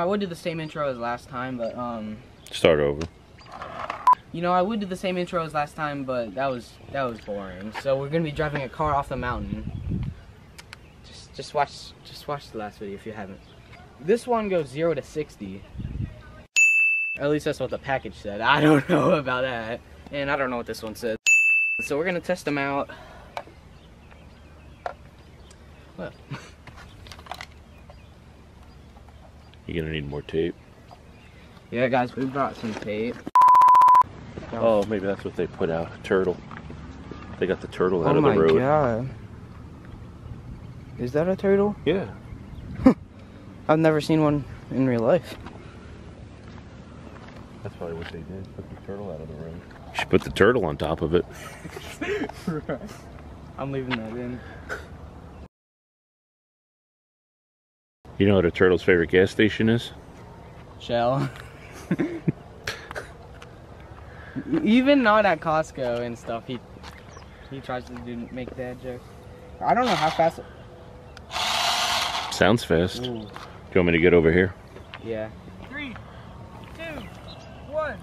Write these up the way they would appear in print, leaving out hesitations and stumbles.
I would do the same intro as last time, but start over. You know, I would do the same intro as last time, but that was boring. So we're gonna be driving a car off the mountain. Just watch the last video if you haven't. This one goes 0 to 60. At least that's what the package said. I don't know about that, and I don't know what this one said. So we're gonna test them out. Well. You're gonna need more tape. Yeah, guys, we brought some tape. Oh, maybe that's what they put out, a turtle. They got the turtle out of the road. Oh my god. Is that a turtle? Yeah. I've never seen one in real life. That's probably what they did, put the turtle out of the road. You should put the turtle on top of it. Right. I'm leaving that in. You know what a turtle's favorite gas station is? Shell. Even not at Costco and stuff, he tries to make dad jokes. I don't know how fast it... Sounds fast. Ooh. Do you want me to get over here? Yeah. 3, 2, 1.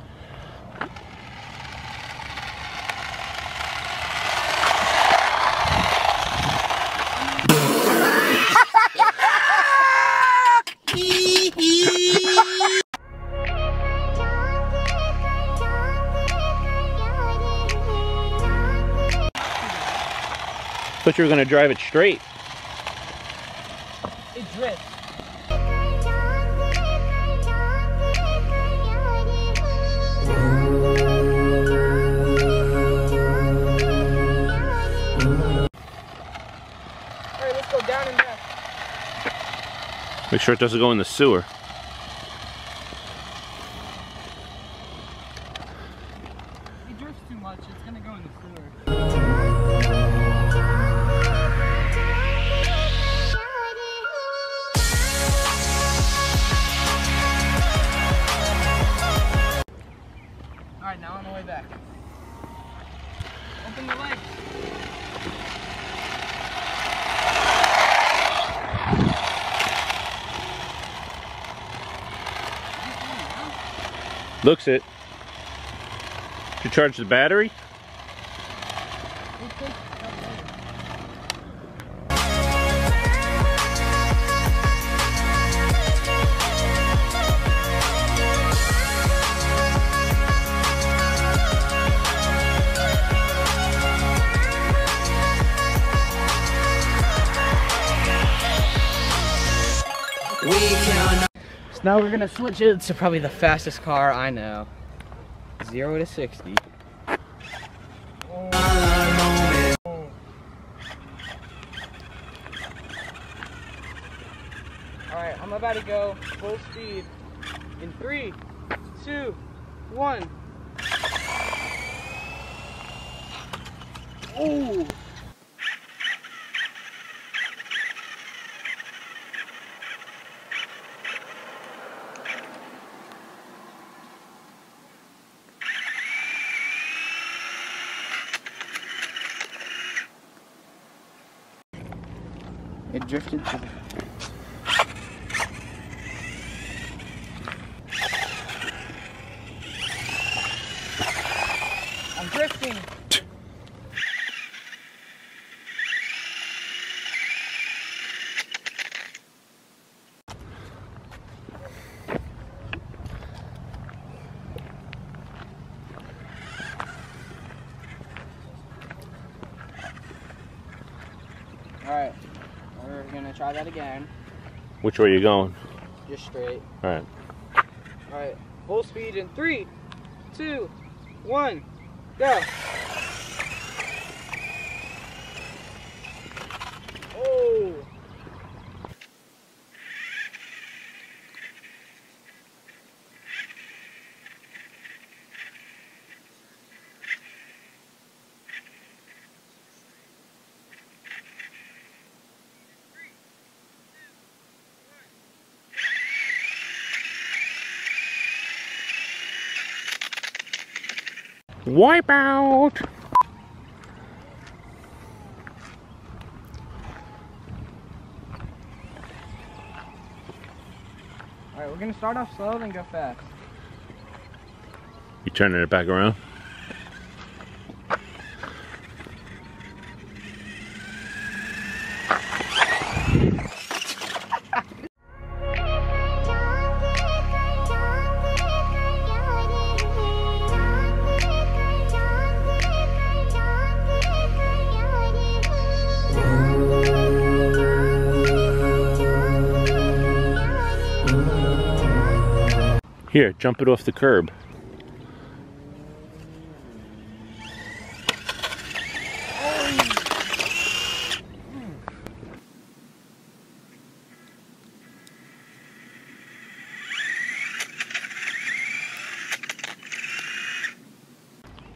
But you're gonna drive it straight. It drifts. Alright, let's go down and back. Make sure it doesn't go in the sewer. It drifts too much, it's gonna go in the sewer. Alright, now on the way back. Open the legs. Looks it. Did you charge the battery? So now we're gonna switch it to probably the fastest car I know. 0 to 60. Oh. Alright, I'm about to go full speed in 3, 2, 1. Ooh! It drifted to the... I'm drifting! Alright. We're gonna try that again. Which way are you going? Just straight. Alright. Alright, full speed in 3, 2, 1, go! Oh! Wipe out. Alright, we're gonna start off slow and go fast. You turning it back around? Here, jump it off the curb.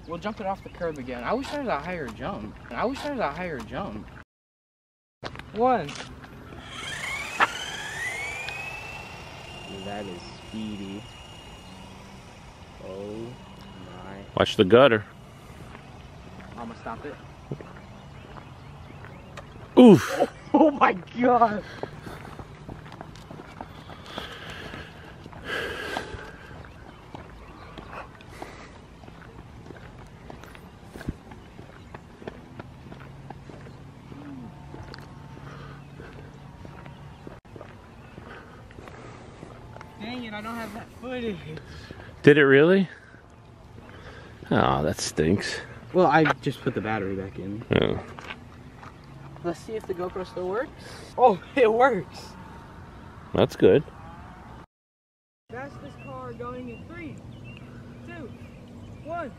We'll jump it off the curb again. I wish there was a higher jump. One. That is speedy. Oh my. Watch the gutter. I'm gonna stop it. Oof. Oh my god. Dang it, I don't have that footage. Did it really? Oh, that stinks. Well, I just put the battery back in. Oh. Let's see if the GoPro still works. Oh, it works. That's good. Fastest car going in 3, 2, 1.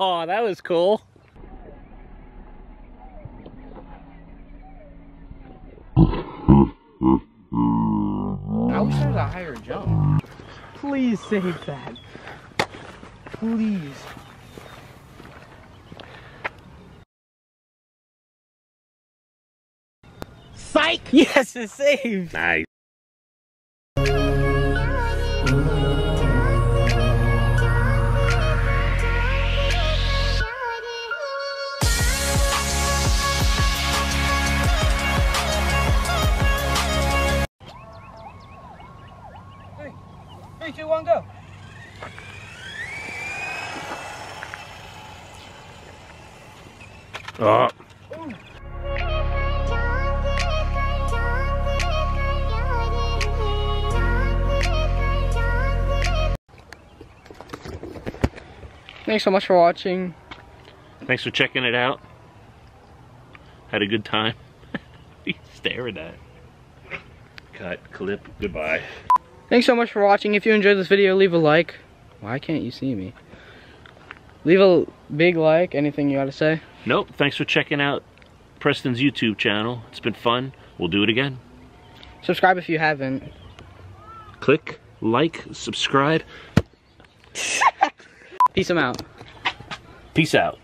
Oh, that was cool. I wish there was a higher jump. Please save that. Please. Psych! Yes, it's saved! Nice. Three, two, one, go. Oh. Thanks so much for watching. Thanks for checking it out. Had a good time. He's staring at it. Cut, clip, goodbye. Thanks so much for watching. If you enjoyed this video, leave a like. Why can't you see me? Leave a big like. Anything you gotta say? Nope. Thanks for checking out Preston's YouTube channel. It's been fun. We'll do it again. Subscribe if you haven't. Click, like, subscribe. Peace out. Peace out.